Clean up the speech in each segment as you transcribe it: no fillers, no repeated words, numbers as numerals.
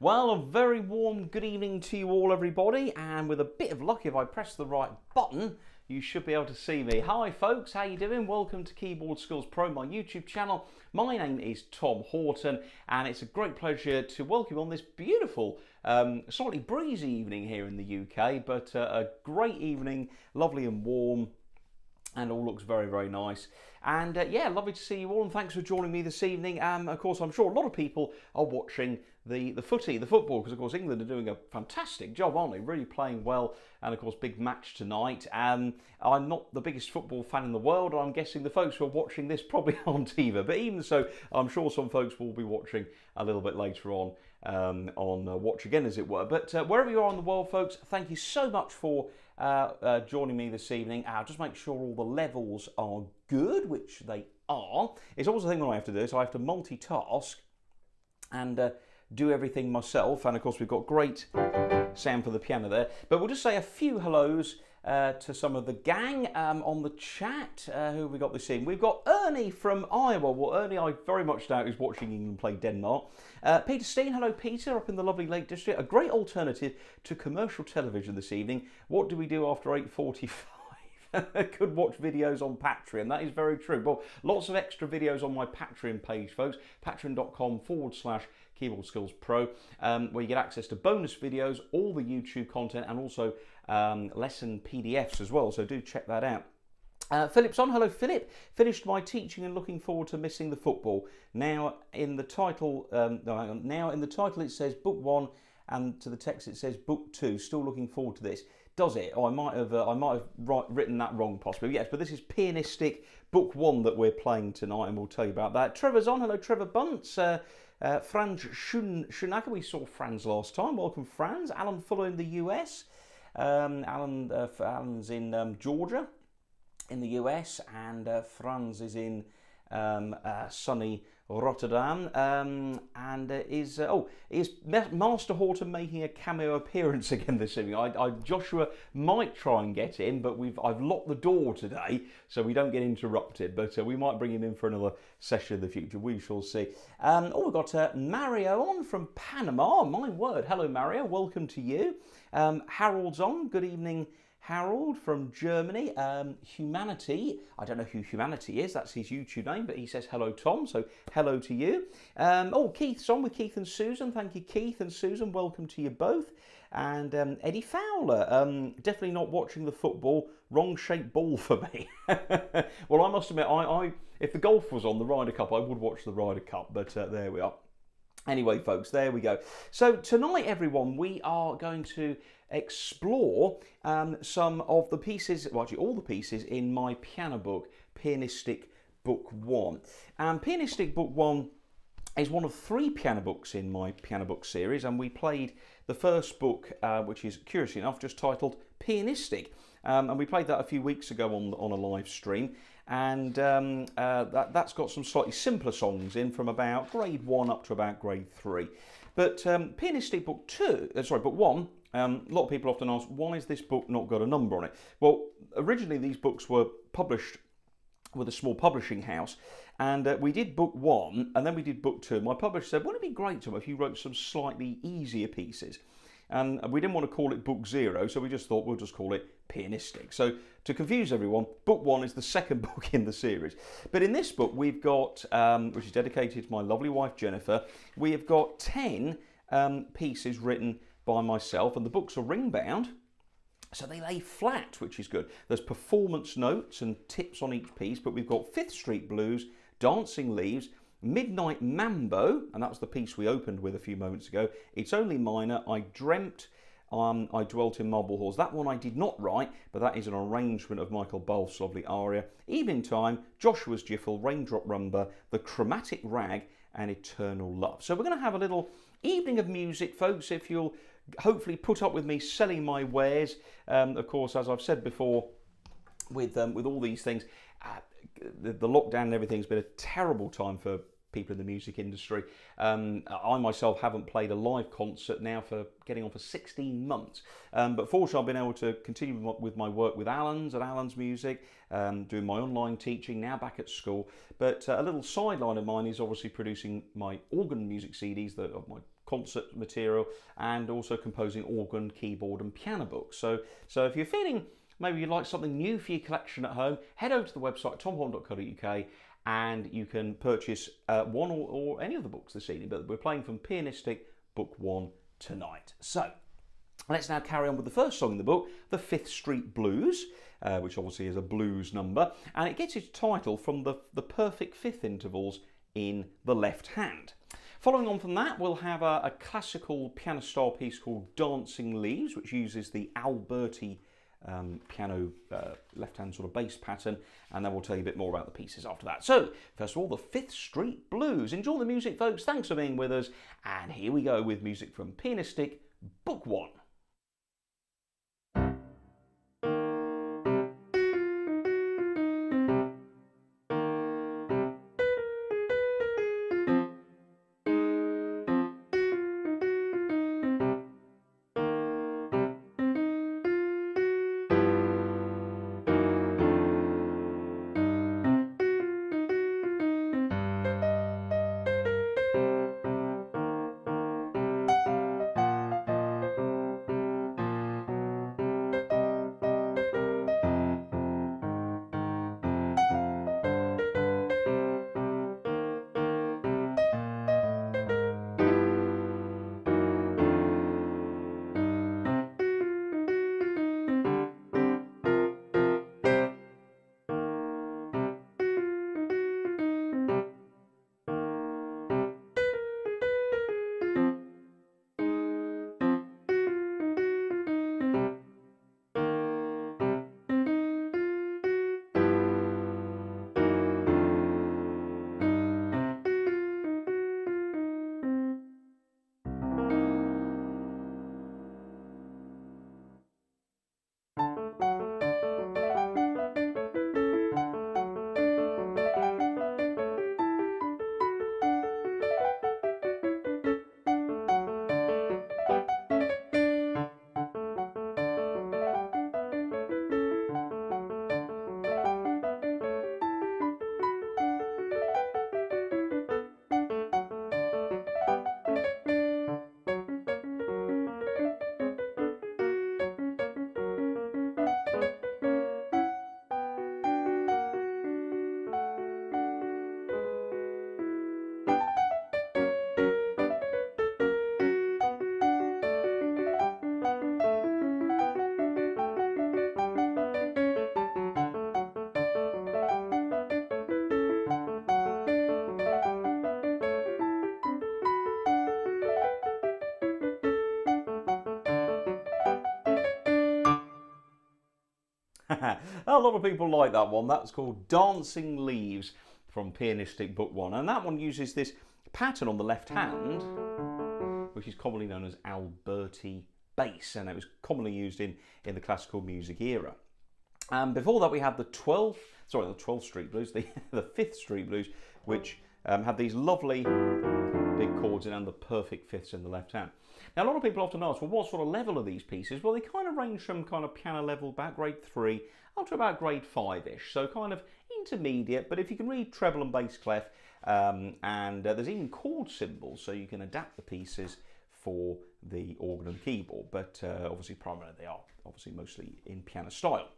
Well, a very warm good evening to you all, everybody, and with a bit of luck, if I press the right button, you should be able to see me. Hi folks, how you doing? Welcome to Keyboard Skills Pro, my YouTube channel. My name is Tom Horton, and it's a great pleasure to welcome you on this beautiful, slightly breezy evening here in the UK, but a great evening, lovely and warm, and all looks very, very nice. And yeah, lovely to see you all, and thanks for joining me this evening. Of course, I'm sure a lot of people are watching the footy, the football, because of course England are doing a fantastic job, aren't they? Really playing well, and of course big match tonight. I'm not the biggest football fan in the world, and I'm guessing the folks who are watching this probably aren't either. But even so, I'm sure some folks will be watching a little bit later on Watch Again, as it were. But wherever you are in the world, folks, thank you so much for joining me this evening. I'll just make sure all the levels are good, which they are. It's always a thing when I have to do this. I have to multitask and do everything myself, and of course we've got great sound for the piano there. But we'll just say a few hellos to some of the gang on the chat. Who have we got this evening? We've got Ernie from Iowa. Well, Ernie, I very much doubt is watching England play Denmark. Peter Steen, hello Peter, up in the lovely Lake District. A great alternative to commercial television this evening. What do we do after 8:45? Could watch videos on Patreon. That is very true. Well, lots of extra videos on my Patreon page, folks. Patreon.com/Keyboard Skills Pro, where you get access to bonus videos, all the YouTube content, and also lesson PDFs as well, so do check that out. Philip's on. Hello Philip. Finished my teaching and looking forward to missing the football. Now in the title, now in the title it says book one, and to the text it says book two. Still looking forward to this. Does it? Oh, I might have written that wrong possibly. Yes, but this is Pianistic book one that we're playing tonight, and we'll tell you about that. Trevor's on. Hello Trevor Bunce. Franz Schunaka, we saw Franz last time. Welcome, Franz. Alan Fuller in the US. Alan's in Georgia, in the US, and Franz is in sunny Rotterdam. And is Master Horton making a cameo appearance again this evening? Joshua might try and get in, but I've locked the door today, so we don't get interrupted. But we might bring him in for another session in the future. We shall see. We've got Mario on from Panama. My word, hello Mario, welcome to you. Harold's on. Good evening, Harold from Germany. Humanity, I don't know who Humanity is, that's his YouTube name, but he says hello Tom, so hello to you. Keith's on with Keith and Susan. Thank you Keith and Susan, welcome to you both. And Eddie Fowler, definitely not watching the football, wrong shape ball for me. Well, I must admit, if the golf was on, the Ryder Cup, I would watch the Ryder Cup, but there we are. Anyway, folks, there we go. So tonight, everyone, we are going to explore some of the pieces, well, actually all the pieces in my piano book, Pianistic Book 1. And Pianistic Book 1 is one of three piano books in my piano book series, and we played the first book, which is, curiously enough, just titled Pianistic. And we played that a few weeks ago on a live stream. And that's got some slightly simpler songs in from about grade 1 up to about grade 3. But Pianistic Book 1, a lot of people often ask, why has this book not got a number on it? Well, originally these books were published with a small publishing house, and we did book 1 and then we did book 2. My publisher said, wouldn't it be great, Tom, if you wrote some slightly easier pieces? and we didn't want to call it book zero, so we just thought we'll just call it Pianistic. So to confuse everyone, book one is the second book in the series. But in this book we've got, which is dedicated to my lovely wife Jennifer, we have got 10 pieces written by myself, and the books are ring bound, so they lay flat, which is good. There's performance notes and tips on each piece, but we've got Fifth Street Blues, Dancing Leaves, Midnight Mambo, and that's the piece we opened with a few moments ago. It's Only Minor, I Dreamt, I Dwelt in Marble Halls. That one I did not write, but that is an arrangement of Michael Balfe's lovely aria. Evening Time, Joshua's Jiffle, Raindrop Rumba, The Chromatic Rag, and Eternal Love. So we're going to have a little evening of music, folks, if you'll hopefully put up with me selling my wares. Of course, as I've said before, with all these things, the lockdown and everything's been a terrible time for people in the music industry. I myself haven't played a live concert now for getting on for 16 months. But fortunately, I've been able to continue with my work with Alan's at Alan's Music, doing my online teaching, now back at school. But a little sideline of mine is obviously producing my organ music CDs, my concert material, and also composing organ, keyboard and piano books. So if you're feeling maybe you'd like something new for your collection at home, head over to the website tomhorton.co.uk and you can purchase one or any of the books this evening. But we're playing from Pianistic Book 1 tonight. So let's now carry on with the first song in the book, The Fifth Street Blues, which obviously is a blues number, and it gets its title from the perfect fifth intervals in the left hand. Following on from that, we'll have a classical piano style piece called Dancing Leaves, which uses the Alberti piano left-hand sort of bass pattern, and then we'll tell you a bit more about the pieces after that. So, first of all, the Fifth Street Blues. Enjoy the music, folks. Thanks for being with us. And here we go with music from Pianistic Book 1. A lot of people like that one. That's called Dancing Leaves from Pianistic Book 1, and that one uses this pattern on the left hand, which is commonly known as Alberti bass, and it was commonly used in the classical music era. Before that we had the Fifth Street Blues, which had these lovely big chords in and the perfect fifths in the left hand. Now, a lot of people often ask, well, what sort of level are these pieces? Well, they kind of range from kind of piano level, about grade 3, up to about grade 5-ish. So kind of intermediate, but if you can read treble and bass clef, there's even chord symbols, so you can adapt the pieces for the organ and keyboard, but obviously primarily they are obviously mostly in piano style.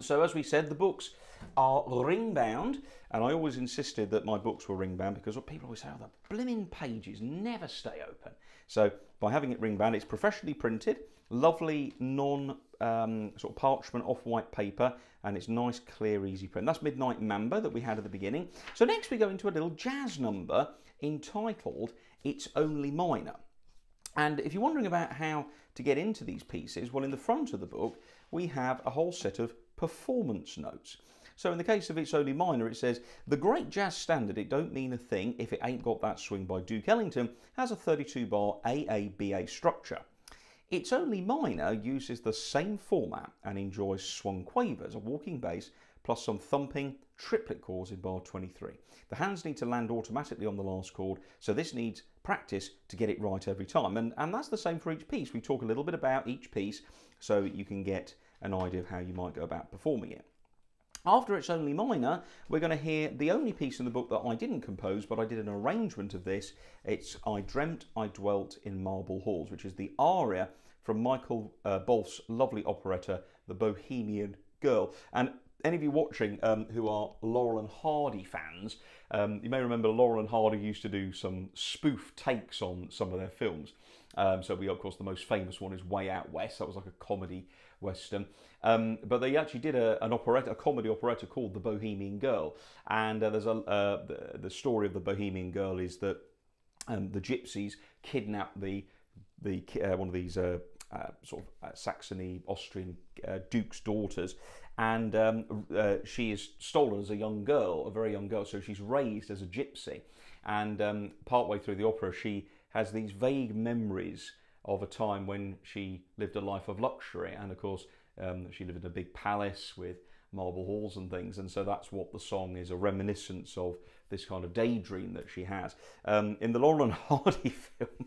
So as we said, the books are ring-bound, and I always insisted that my books were ring-bound because people always say, oh, the blimmin' pages never stay open. So by having it ring-bound, it's professionally printed, lovely non sort of parchment off-white paper, and it's nice, clear, easy print. That's Midnight Mamba that we had at the beginning. So next we go into a little jazz number entitled It's Only Minor. And if you're wondering about how to get into these pieces, well, in the front of the book, we have a whole set of performance notes. So in the case of It's Only Minor, it says, the great jazz standard, It Don't Mean a Thing If It Ain't Got That Swing by Duke Ellington, has a 32-bar AABA structure. It's Only Minor uses the same format and enjoys swung quavers, a walking bass, plus some thumping triplet chords in bar 23. The hands need to land automatically on the last chord, so this needs practice to get it right every time. And that's the same for each piece. We talk a little bit about each piece so you can get an idea of how you might go about performing it. After It's Only Minor, we're going to hear the only piece in the book that I didn't compose, but I did an arrangement of this. It's I Dreamt I Dwelt in Marble Halls, which is the aria from Michael Balfe's lovely operetta, The Bohemian Girl. And any of you watching who are Laurel and Hardy fans, you may remember Laurel and Hardy used to do some spoof takes on some of their films. So we, of course, the most famous one is Way Out West. That was like a comedy western. But they actually did a comedy operetta called The Bohemian Girl. And there's the story of The Bohemian Girl is that the gypsies kidnapped one of these Saxony, Austrian duke's daughters, and she is stolen as a young girl, a very young girl, so she's raised as a gypsy. And partway through the opera, she has these vague memories of a time when she lived a life of luxury, and of course, she lived in a big palace with marble halls and things, and so that's what the song is, a reminiscence of this kind of daydream that she has. In the Laurel and Hardy film,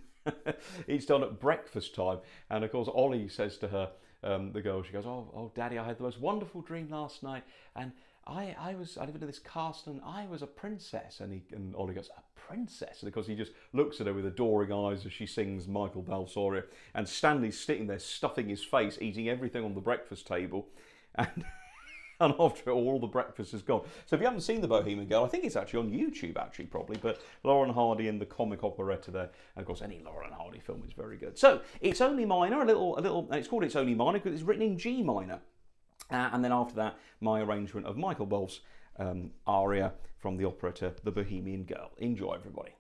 it's done at breakfast time, and of course Ollie says to her, the girl, she goes, oh daddy, I had the most wonderful dream last night, and I lived in this castle and I was a princess. And Ollie goes, a princess? And of course he just looks at her with adoring eyes as she sings Michael Balfe's aria, and Stanley's sitting there stuffing his face, eating everything on the breakfast table, and and after all the breakfast is gone. So if you haven't seen The Bohemian Girl, I think it's actually on YouTube, actually, probably, but Laurel and Hardy and the comic operetta there. And of course, any Laurel and Hardy film is very good. So It's Only Minor, it's called It's Only Minor because it's written in G minor. And then after that, my arrangement of Michael Balfe's aria from the operetta, The Bohemian Girl. Enjoy, everybody.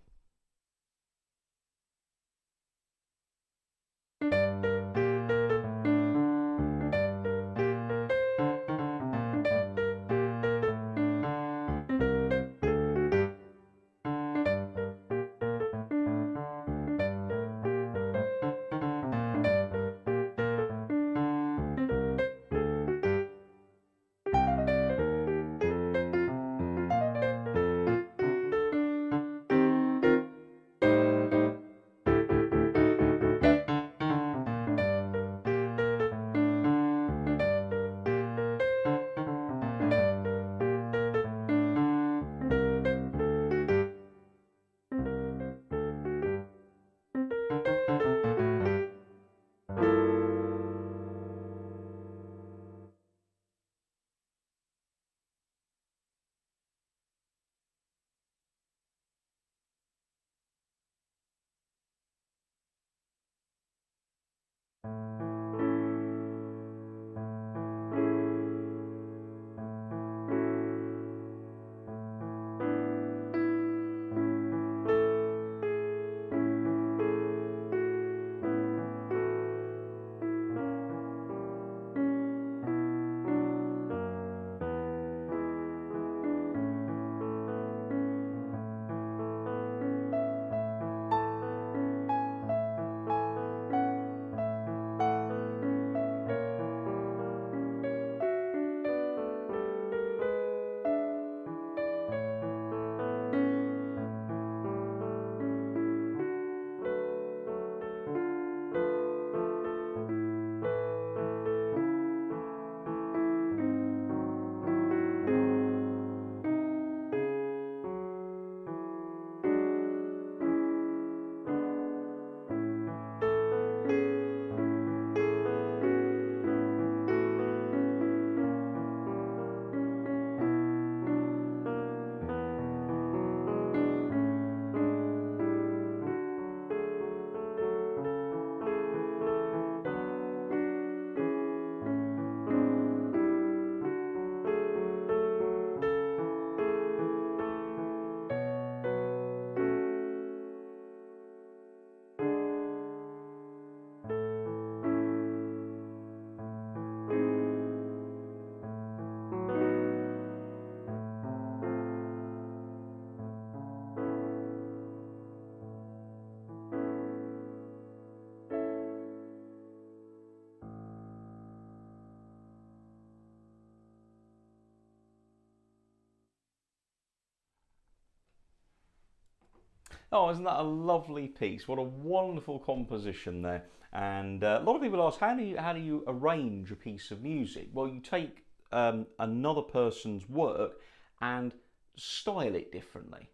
Oh, isn't that a lovely piece? What a wonderful composition there. And a lot of people ask, how do you arrange a piece of music? Well, you take another person's work and style it differently,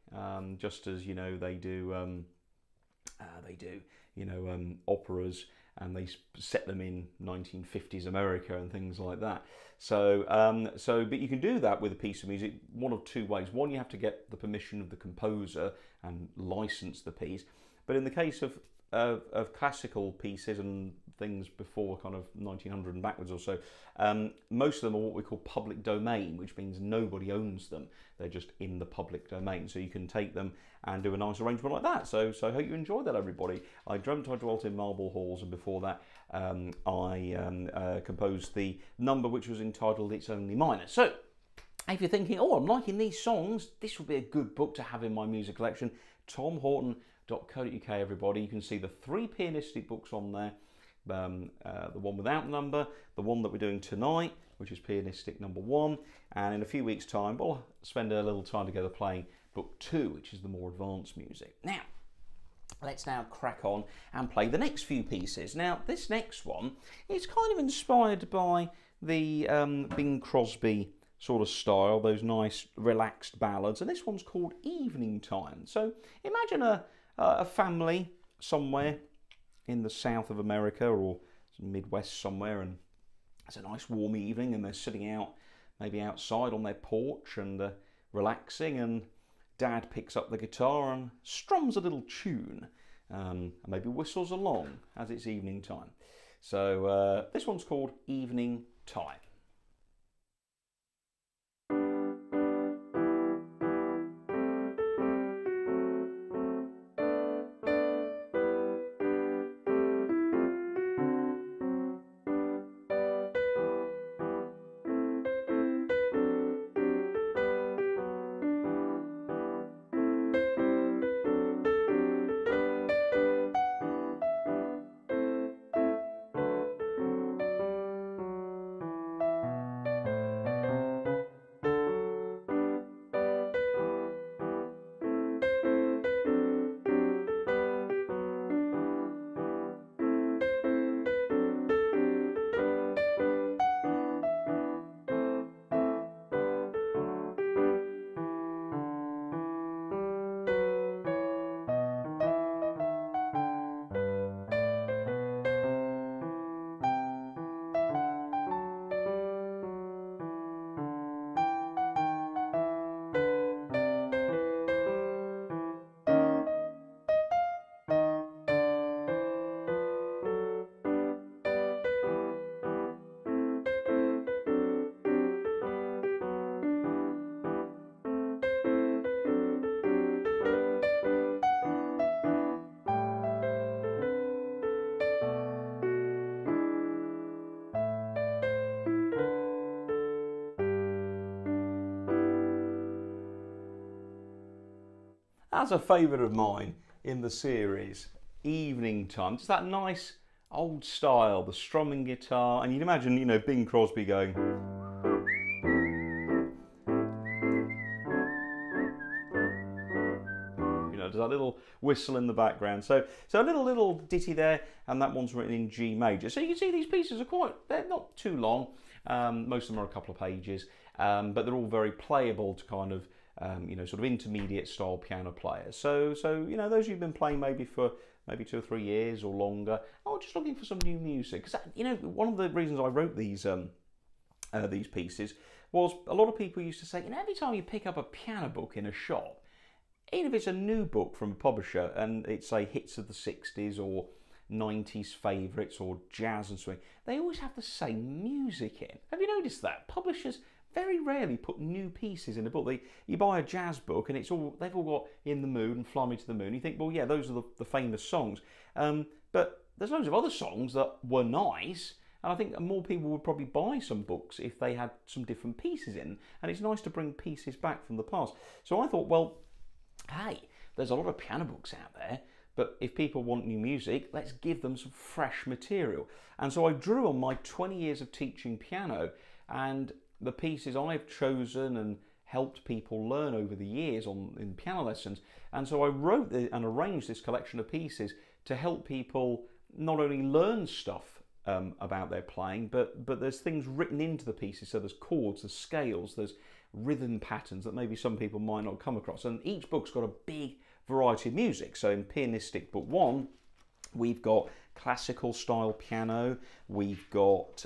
just as, you know, they do operas, and they set them in 1950s America and things like that. So, but you can do that with a piece of music one of two ways. One, you have to get the permission of the composer and license the piece. But in the case of classical pieces and things before kind of 1900 and backwards or so, most of them are what we call public domain, which means nobody owns them. They're just in the public domain. So you can take them and do a nice arrangement like that. So I hope you enjoyed that, everybody. I dreamt I dwelt in marble halls, and before that I composed the number which was entitled It's Only Minor. So if you're thinking, oh, I'm liking these songs, this would be a good book to have in my music collection, tomhorton.co.uk, everybody. You can see the three Pianistic books on there. The one without number, the one that we're doing tonight, which is Pianistic number 1, and in a few weeks' time we'll spend a little time together playing book 2, which is the more advanced music. Now, let's now crack on and play the next few pieces. Now, this next one is kind of inspired by the Bing Crosby sort of style, those nice relaxed ballads, and this one's called Evening Time. So imagine a family somewhere in the south of America or Midwest somewhere, and it's a nice warm evening, and they're sitting out, maybe outside on their porch, and relaxing, and Dad picks up the guitar and strums a little tune, and maybe whistles along as it's evening time. So this one's called Evening Time. That's a favourite of mine in the series, Evening Time. It's that nice old style, the strumming guitar, and you'd imagine, you know, Bing Crosby going. You know, there's that little whistle in the background. So a little ditty there, and that one's written in G major. So you can see these pieces are they're not too long. Most of them are a couple of pages, but they're all very playable to kind of, you know, sort of intermediate style piano players. So you know, those who've been playing maybe for 2 or 3 years or longer, or just looking for some new music. Because, you know, one of the reasons I wrote these pieces was a lot of people used to say, you know, every time you pick up a piano book in a shop, even if it's a new book from a publisher and it's say hits of the 60s or 90s favourites or jazz and swing, they always have the same music in. Have you noticed that? Publishers very rarely put new pieces in a book. You buy a jazz book and it's all, they've all got In the Mood and Fly Me to the Moon. You think, well, yeah, those are the famous songs. But there's loads of other songs that were nice, and I think more people would probably buy some books if they had some different pieces in. And it's nice to bring pieces back from the past. So I thought, well, hey, there's a lot of piano books out there, but if people want new music, let's give them some fresh material. And so I drew on my 20 years of teaching piano, and the pieces I've chosen and helped people learn over the years in piano lessons. And so I wrote and arranged this collection of pieces to help people not only learn stuff about their playing, but there's things written into the pieces. So there's chords, there's scales, there's rhythm patterns that maybe some people might not come across. And each book's got a big variety of music. So in Pianistic Book 1, we've got classical style piano, we've got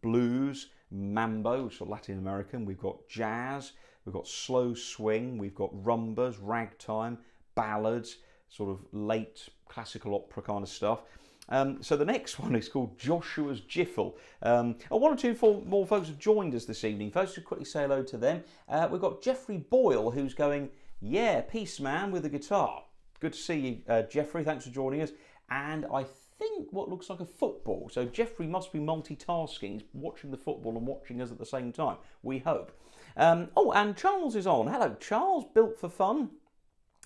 blues, mambo, which is Latin American, we've got jazz, we've got slow swing, we've got rumbas, ragtime, ballads, sort of late classical opera kind of stuff. So the next one is called Joshua's Jiffle. One or two more folks have joined us this evening. Folks, just quickly say hello to them. We've got Jeffrey Boyle, who's going, yeah, peace man with the guitar. Good to see you, Jeffrey. Thanks for joining us. And I think what looks like a football. So Jeffrey must be multitasking. He's watching the football and watching us at the same time, we hope. Oh, and Charles is on. Hello, Charles, Built for Fun.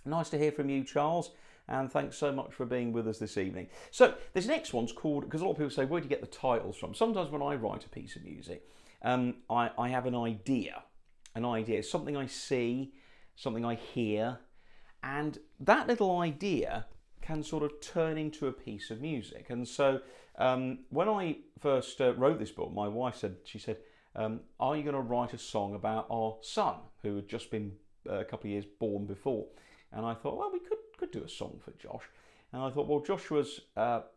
Nice to hear from you, Charles. And thanks so much for being with us this evening. So this next one's called, because a lot of people say, where do you get the titles from? Sometimes when I write a piece of music, I have an idea, something I see, something I hear, and that little idea can sort of turn into a piece of music. And so when I first wrote this book, my wife said, are you going to write a song about our son, who had just been a couple of years born before? And I thought, well, we could do a song for Josh. And I thought, well, Joshua's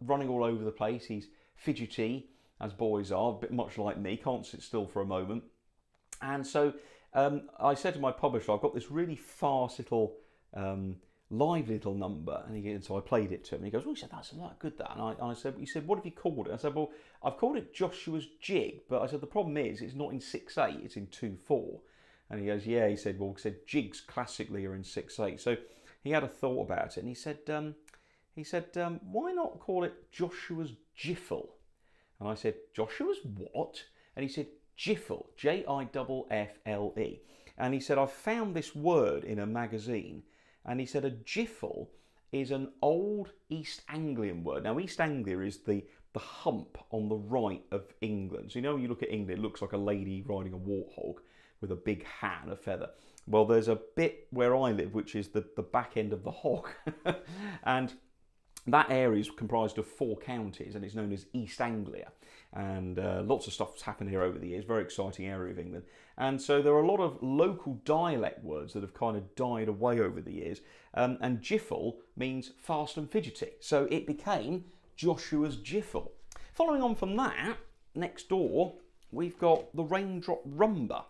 running all over the place. He's fidgety, as boys are, a bit much like me, can't sit still for a moment. And so I said to my publisher, I've got this really fast little live little number, and so I played it to him, and he goes, oh, he said, that's not good, that. And I said, he said, what have you called it? I said, well, I've called it Joshua's Jig, but I said, the problem is it's not in 6/8, it's in 2/4. And he goes, yeah, he said, well, he said, jigs classically are in 6/8. So he had a thought about it, and he said, why not call it Joshua's Jiffle? And I said, Joshua's what? And he said, Jiffle, J-I-F-F-L-E. And he said, I found this word in a magazine. And he said, a jiffle is an old East Anglian word. Now, East Anglia is the hump on the right of England. So, you know, when you look at England, it looks like a lady riding a warthog with a big hat and a feather. Well, there's a bit where I live, which is the back end of the hog. And that area is comprised of 4 counties, and it's known as East Anglia. And lots of stuff's happened here over the years, very exciting area of England. And so there are a lot of local dialect words that have kind of died away over the years. And jiffle means fast and fidgety. So it became Joshua's Jiffle. Following on from that, next door, we've got the Raindrop Rumba.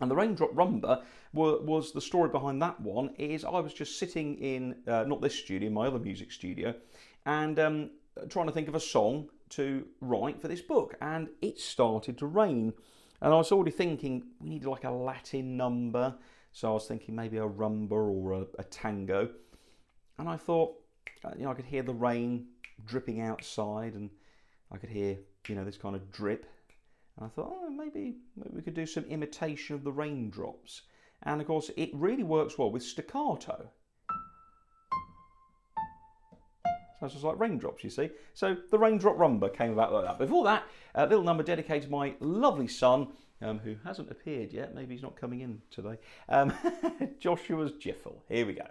And the Raindrop Rumba was the story behind that one is I was just sitting in, not this studio, my other music studio, and trying to think of a song to write for this book, and it started to rain, and I was already thinking we needed like a Latin number, so I was thinking maybe a rumba or a tango, and I thought, you know, I could hear the rain dripping outside, and I could hear, you know, this kind of drip, and I thought, oh, maybe we could do some imitation of the raindrops, and of course it really works well with staccato. So it's just like raindrops, you see. So the Raindrop Rumba came about like that. Before that, a little number dedicated to my lovely son, who hasn't appeared yet. Maybe he's not coming in today. Joshua's Jiffle. Here we go.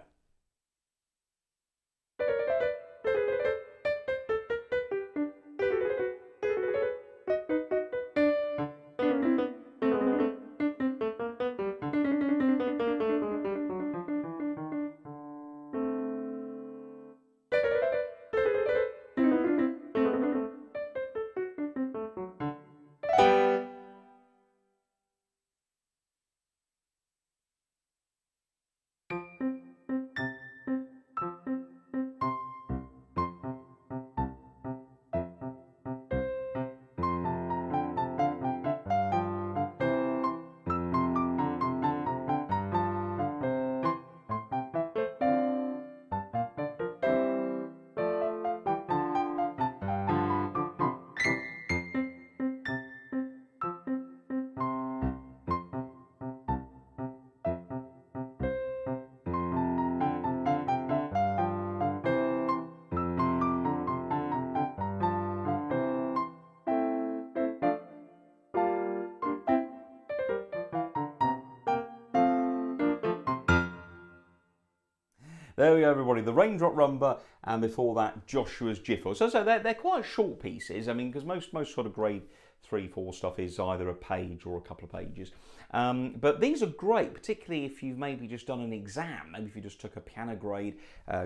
There we go, everybody. The Raindrop Rumba, and before that, Joshua's Jiffle. So they're quite short pieces. I mean, because most sort of grade 3, 4 stuff is either a page or a couple of pages. But these are great, particularly if you've maybe just done an exam, maybe if you just took a piano grade,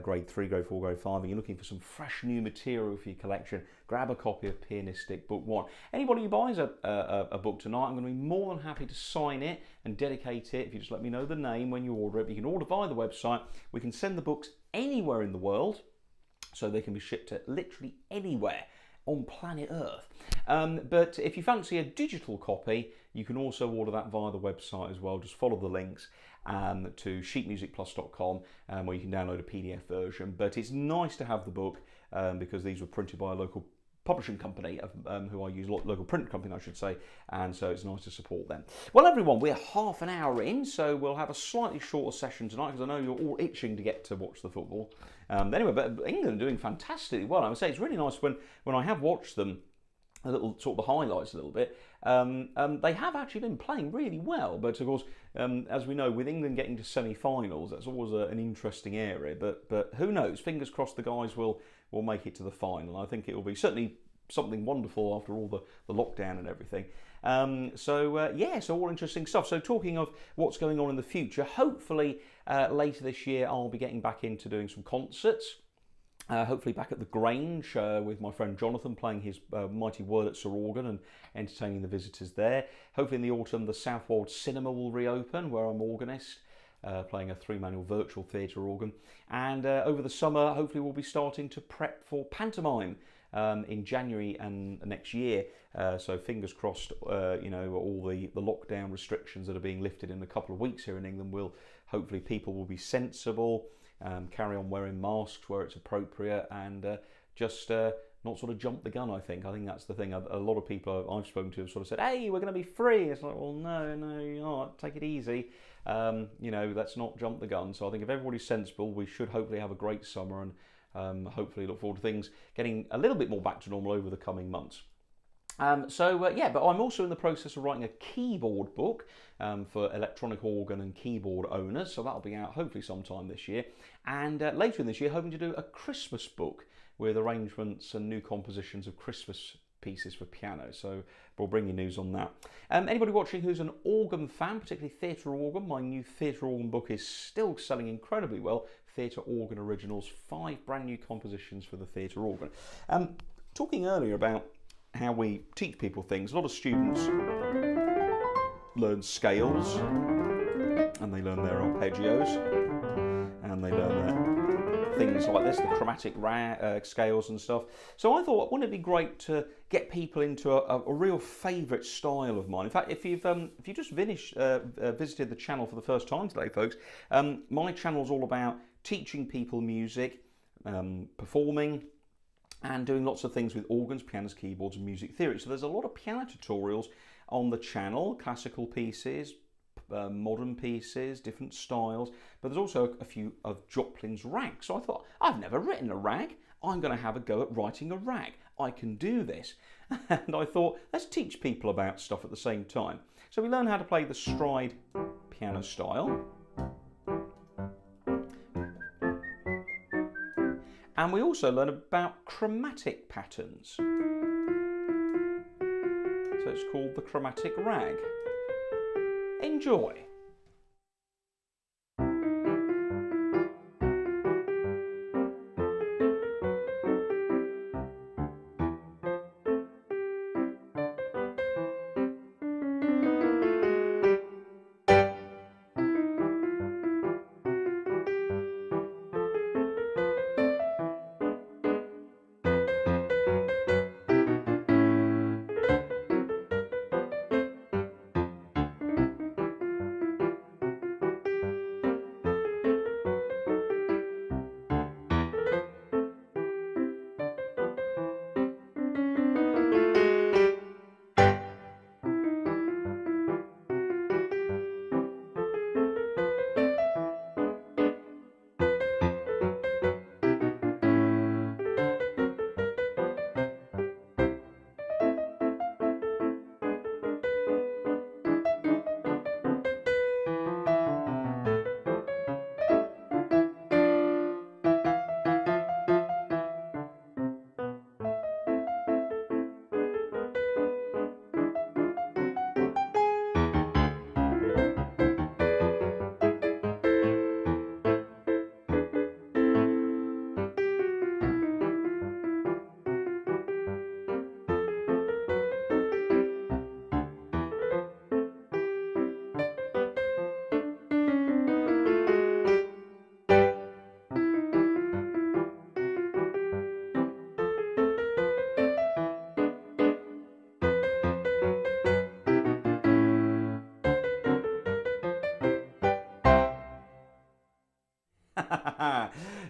grade 3, grade 4, grade 5, and you're looking for some fresh new material for your collection, grab a copy of Pianistic Book 1. Anybody who buys a book tonight, I'm going to be more than happy to sign it and dedicate it if you just let me know the name when you order it. But you can order via the website. We can send the books anywhere in the world, so they can be shipped to literally anywhere on planet Earth. But if you fancy a digital copy, you can also order that via the website as well. Just follow the links to sheetmusicplus.com, where you can download a PDF version. But it's nice to have the book because these were printed by a local publishing company, who I use, local print company, I should say, and so it's nice to support them. Well, everyone, we're half an hour in, so we'll have a slightly shorter session tonight because I know you're all itching to get to watch the football. Anyway, but England are doing fantastically well. I would say it's really nice when I have watched them, a little sort of the highlights a little bit. They have actually been playing really well, but of course, as we know, with England getting to semi-finals, that's always an interesting area. But who knows? Fingers crossed, the guys will make it to the final. I think it will be certainly something wonderful after all the lockdown and everything. Yeah, so all interesting stuff. So talking of what's going on in the future, hopefully later this year I'll be getting back into doing some concerts. Hopefully back at the Grange with my friend Jonathan playing his mighty Wurlitzer organ and entertaining the visitors there. Hopefully in the autumn the Southwold Cinema will reopen, where I'm organist, playing a three-manual virtual theatre organ. And over the summer hopefully we'll be starting to prep for pantomime in January and next year. So fingers crossed, you know, all the lockdown restrictions that are being lifted in a couple of weeks here in England will, hopefully people will be sensible, carry on wearing masks where it's appropriate, and just not sort of jump the gun, I think. I think that's the thing. A lot of people I've spoken to have sort of said, hey, we're going to be free. It's like, well, no, you're not. Take it easy. You know, let's not jump the gun. So I think if everybody's sensible, we should hopefully have a great summer, and hopefully look forward to things getting a little bit more back to normal over the coming months. Yeah, but I'm also in the process of writing a keyboard book for electronic organ and keyboard owners, so that'll be out hopefully sometime this year. And later in this year, hoping to do a Christmas book with arrangements and new compositions of Christmas pieces for piano, so we'll bring you news on that. Anybody watching who's an organ fan, particularly theatre organ, my new theatre organ book is still selling incredibly well. Theatre Organ Originals, 5 brand new compositions for the theatre organ. Talking earlier about how we teach people things, a lot of students learn scales, and they learn their arpeggios, and they learn their things like this, the chromatic scales and stuff. So I thought, wouldn't it be great to get people into a real favourite style of mine? In fact, if you just visited the channel for the first time today, folks, my channel's all about teaching people music, performing, and doing lots of things with organs, pianos, keyboards, and music theory. So there's a lot of piano tutorials on the channel, classical pieces, modern pieces, different styles, but there's also a few of Joplin's rags. So I thought, I've never written a rag, I'm going to have a go at writing a rag. I can do this. And I thought, let's teach people about stuff at the same time. So we learn how to play the stride piano style. And we also learn about chromatic patterns. So it's called the chromatic rag. Enjoy.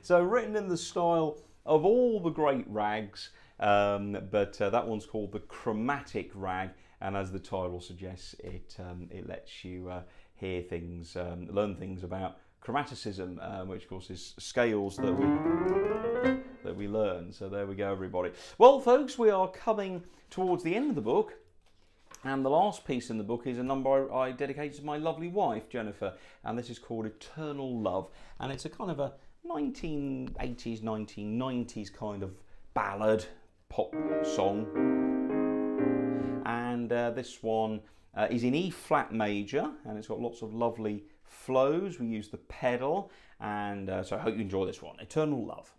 So written in the style of all the great rags, but that one's called the chromatic rag, and as the title suggests, it lets you hear things, learn things about chromaticism, which of course is scales that we learn. So there we go, everybody. Well, folks, we are coming towards the end of the book, and the last piece in the book is a number I dedicated to my lovely wife, Jennifer, and this is called Eternal Love, and it's a kind of a 1980s, 1990s kind of ballad pop song, and this one is in E flat major, and it's got lots of lovely flows. We use the pedal, and so I hope you enjoy this one, Eternal Love.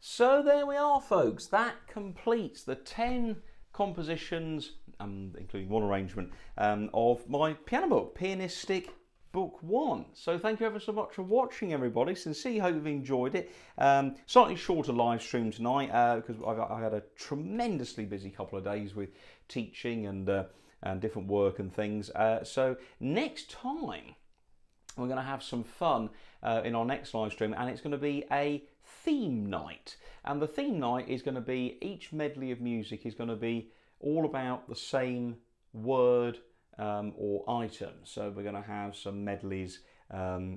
So there we are, folks, that completes the 10 compositions, including one arrangement, of my piano book, Pianistic Book 1. So thank you ever so much for watching, everybody. Sincerely hope you've enjoyed it. Slightly shorter live stream tonight, because I've had a tremendously busy couple of days with teaching and different work and things. So next time, we're going to have some fun in our next live stream, and it's going to be a theme night, and the theme night is going to be, each medley of music is going to be all about the same word or item. So we're going to have some medleys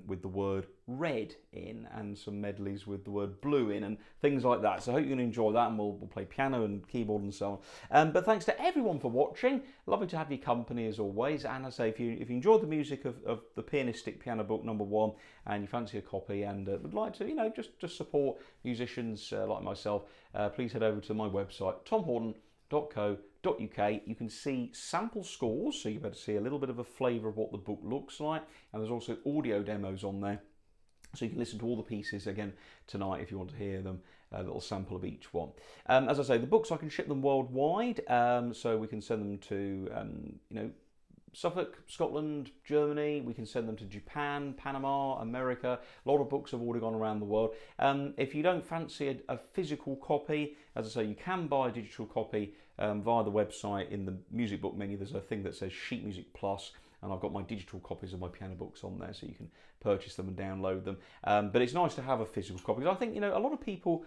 with the word red in, and some medleys with the word blue in, and things like that. So I hope you're going to enjoy that, and we'll play piano and keyboard and so on. But thanks to everyone for watching. Lovely to have your company as always. And I say, if you enjoyed the music of the Pianistic Piano Book #1, and you fancy a copy and would like to, just support musicians like myself, please head over to my website, tomhorton.co.uk. You can see sample scores, so you better see a little bit of a flavour of what the book looks like, and there's also audio demos on there, so you can listen to all the pieces again tonight if you want to hear them, a little sample of each one. As I say, the books, I can ship them worldwide, so we can send them to Suffolk, Scotland, Germany. We can send them to Japan, Panama, America. A lot of books have already gone around the world. If you don't fancy a physical copy, as I say, you can buy a digital copy via the website. In the music book menu, there's a thing that says Sheet Music Plus, and I've got my digital copies of my piano books on there, so you can purchase them and download them. But it's nice to have a physical copy, because I think, a lot of people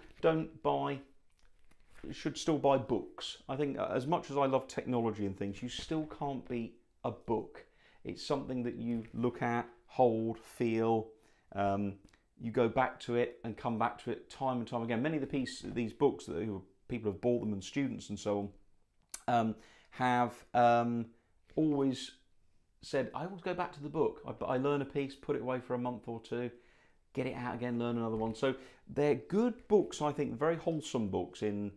should still buy books. I think as much as I love technology and things, you still can't beat a book. It's something that you look at, hold, feel, you go back to it and come back to it time and time again. Many of the these books that people have bought them, and students and so on, have always said, I always go back to the book. I learn a piece, put it away for a month or two, get it out again, learn another one. So they're good books, I think, very wholesome books in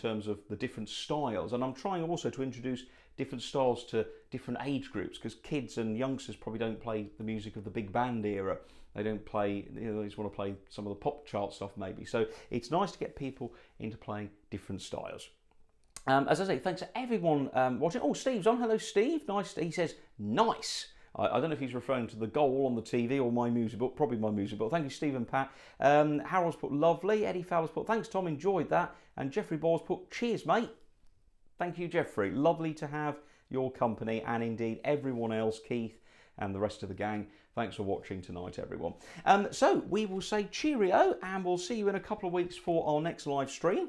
terms of the different styles. And I'm trying also to introduce different styles to different age groups, because kids and youngsters probably don't play the music of the big band era. They don't play, you know, they just want to play some of the pop chart stuff maybe. So it's nice to get people into playing different styles. As I say, thanks to everyone watching. Oh, Steve's on. Hello, Steve. Nice. He says, nice. I don't know if he's referring to the goal on the TV or my music book, probably my music book. Thank you, Steve and Pat. Harold's put lovely. Eddie Fowler's put thanks, Tom, enjoyed that. And Jeffrey Ball's put cheers, mate. Thank you, Jeffrey. Lovely to have your company, and indeed everyone else, Keith and the rest of the gang. Thanks for watching tonight, everyone. So we will say cheerio, and we'll see you in a couple of weeks for our next live stream.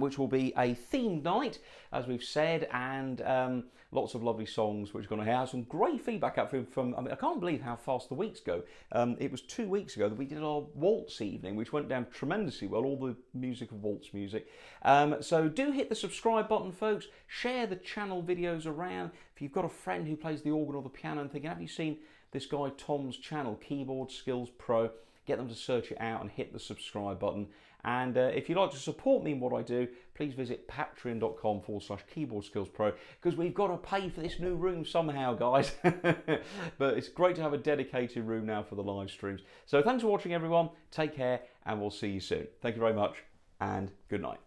Which will be a themed night, as we've said, and lots of lovely songs which are going to have some great feedback out from I mean, I can't believe how fast the weeks go. It was 2 weeks ago that we did our waltz evening, which went down tremendously well, all the music of waltz music. So do hit the subscribe button, folks. Share the channel videos around. If you've got a friend who plays the organ or the piano and thinking, have you seen this guy Tom's channel, Keyboard Skills Pro? Get them to search it out and hit the subscribe button. And if you'd like to support me in what I do, please visit patreon.com/keyboardskillspro, because we've got to pay for this new room somehow, guys. But it's great to have a dedicated room now for the live streams. So thanks for watching, everyone. Take care, and we'll see you soon. Thank you very much, and good night.